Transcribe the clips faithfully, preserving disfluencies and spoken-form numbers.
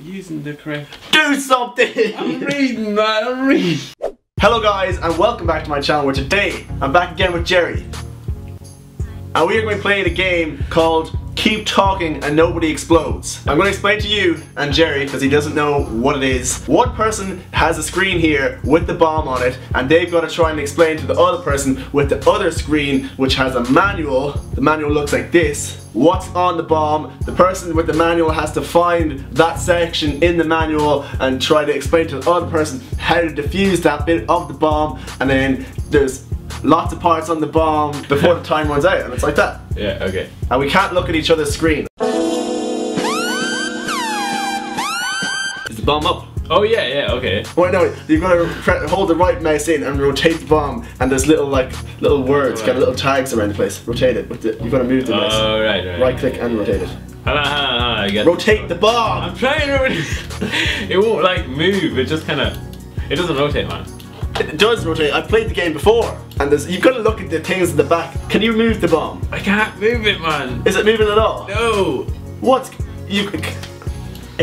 Using the correct. Do something! I'm reading, man, I'm reading. Hello guys and welcome back to my channel, where today I'm back again with Jerry. And we are going to play the game called Keep Talking and Nobody Explodes. I'm going to explain to you and Jerry, because he doesn't know what it is. One person has a screen here with the bomb on it, and they've got to try and explain to the other person with the other screen, which has a manual. The manual looks like this. What's on the bomb? The person with the manual has to find that section in the manual and try to explain to the other person how to defuse that bit of the bomb, and then there's lots of parts on the bomb before the time runs out, and it's like that. Yeah, okay. And we can't look at each other's screen. Is the bomb up? Oh yeah, yeah, okay. Wait, no, you've got to hold the right mouse in and rotate the bomb, and there's little like little words, kind of little tags around the place. Rotate it. With it. You've got to move the mouse. Oh, right, right. Right click and rotate it. I get rotate the bomb. I'm trying to rotate. It won't like move. It just kind of. It doesn't rotate, man. It does rotate. I played the game before, and there's, you've got to look at the things in the back. Can you move the bomb? I can't move it, man. Is it moving at all? No. What? You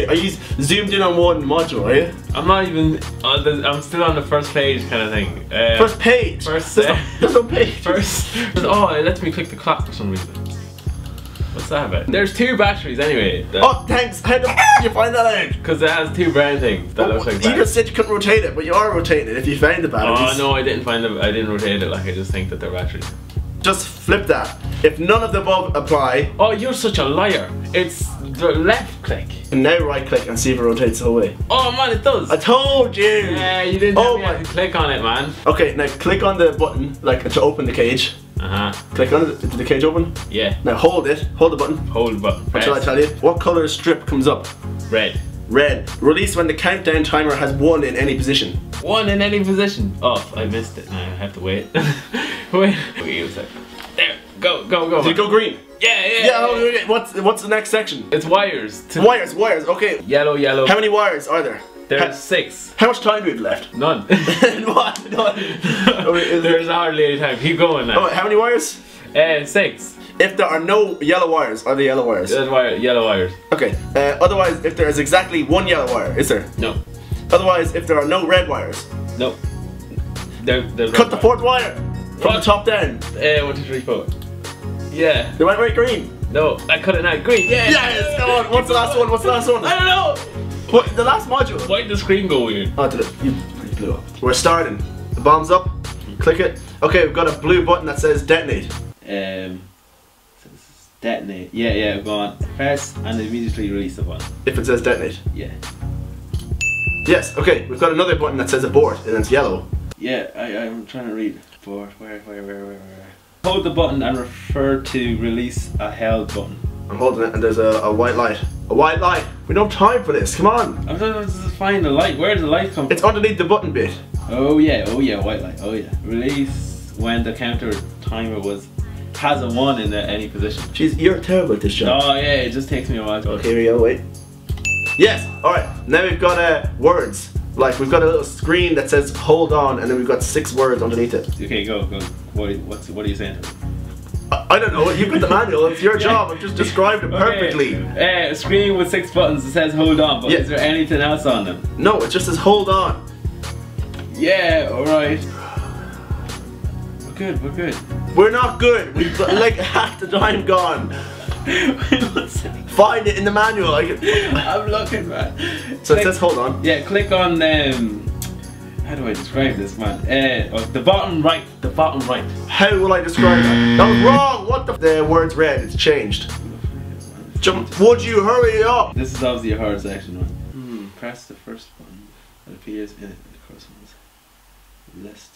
are you zoomed in on one module? Are you? I'm not even. On the, I'm still on the first page kind of thing. Uh, first page. First. There's, uh, no, there's no page. First. Oh, it lets me click the clock for some reason. What's that about? There's two batteries anyway. Oh, thanks! How the f*** you find that out? Because it has two brown things that oh, look like batteries. You just said you couldn't rotate it, but you are rotating it if you find the batteries. Oh no, I didn't find the, I didn't rotate it, like I just think that they're batteries. Just flip that. If none of the above apply... Oh, you're such a liar. It's the left click. And now right click and see if it rotates the whole way. Oh man, it does! I told you! Yeah, you didn't oh, have to click on it, man. Okay, now click on the button, like to open the cage. Uh-huh. Click on it. Did the cage open? Yeah. Now hold it. Hold the button. Hold the button. What shall I tell you? What colour strip comes up? Red. Red. Release when the countdown timer has one in any position. One in any position? Oh, I missed it. Now I have to wait. Wait. Wait a second. There. Go, go, go. Did it go green? Yeah, yeah, yeah. yeah. Okay. What's, what's the next section? It's wires. Wires, wires. Okay. Yellow, yellow. How many wires are there? There's six. How much time do we have left? None. What? None. There's hardly any time. Keep going now. Oh, how many wires? Uh, six. If there are no yellow wires, are there yellow wires? There's wire, yellow wires. Okay. Uh, otherwise, if there is exactly one yellow wire, is there? No. Otherwise, if there are no red wires? No. There, there's Cut the fourth wire. From what? The top down. Uh, one, two, three, four. Yeah. They went right green. No, I cut it now. Green. Yeah. Yes. Come on. What's the last one? What's the last one? I don't know. What, the last module? Why did the screen go weird? Oh, did it? You blew up. We're starting. The bomb's up. Click it. Okay, we've got a blue button that says detonate. Um, detonate. Yeah, yeah, go on. Press and immediately release the button. If it says detonate? Yeah. Yes, okay. We've got another button that says abort, and it's yellow. Yeah, I, I'm trying to read. Abort, where, where, where, where, where? Hold the button and refer to release a held button. I'm holding it and there's a, a white light. A white light. We don't have time for this. Come on. I'm trying to find the light. Where does the light come from? It's underneath the button bit. Oh yeah. Oh yeah. White light. Oh yeah. Release when the counter timer was has a one in the, any position. Jeez, you're terrible at this job. Oh yeah. It just takes me a while. Okay. Here we go. Wait. Yes. All right. Now we've got uh, words. Like we've got a little screen that says hold on, and then we've got six words underneath it. Okay. Go. Go. What? What's? What are you saying? I don't know, you've got the manual, it's your job, I've just described it perfectly. Okay. Uh, screen with six buttons, it says hold on, but yeah. Is there anything else on them? No, it just says hold on. Yeah, alright. We're good, we're good. We're not good, we've got like half the time gone. Find it in the manual. I can... I'm looking, man. So click, it says hold on. Yeah, click on, um, how do I describe this, man? Uh, oh, the bottom right, the bottom right. How will I describe that? That was wrong! What the f? The word's red, it's changed. Jump, would you hurry up? This is obviously a hard section, right? Hmm, press the first button that appears in it, of course, one's list.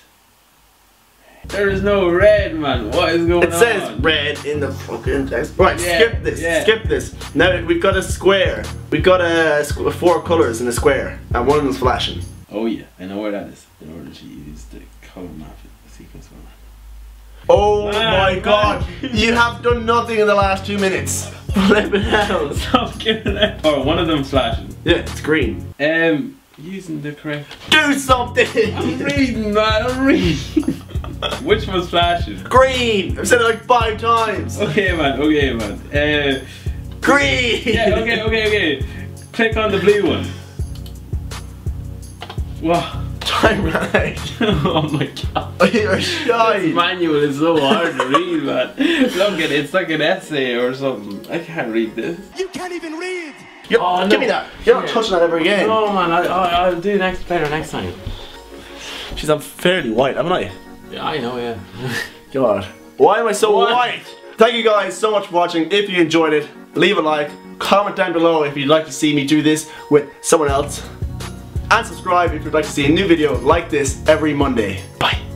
There is no red, man. What is going on? It says on? Red in the fucking text. Right, yeah, skip this. Yeah. Skip this. Now we've got a square. We've got a squ four colours in a square, and one of them's flashing. Oh yeah, I know where that is. In order to use the colour map, the sequence map. Oh man, my god! Man. You have done nothing in the last two minutes. Flipping hell! Stop giving it. Oh, one of them flashing. Yeah, it's green. Um, using the correct. Do something. I'm reading, man. I'm reading. Which was flashing? Green. I've said it like five times. Okay, man. Okay, man. Uh, green. Yeah. Okay. Okay. Okay. Click on the blue one. Wow. Try right. Oh my god. You're shy. This manual is so hard to read, man. Look at it, it's like an essay or something. I can't read this. You can't even read. Yep. Oh, no. Give me that. You're not touching that ever again. No, man. I, I, I'll do next better next time. Jeez, I'm fairly white, haven't I? Yeah, I know, yeah. God. Why am I so what? white? Thank you guys so much for watching. If you enjoyed it, leave a like. Comment down below if you'd like to see me do this with someone else. And subscribe if you'd like to see a new video like this every Monday. Bye.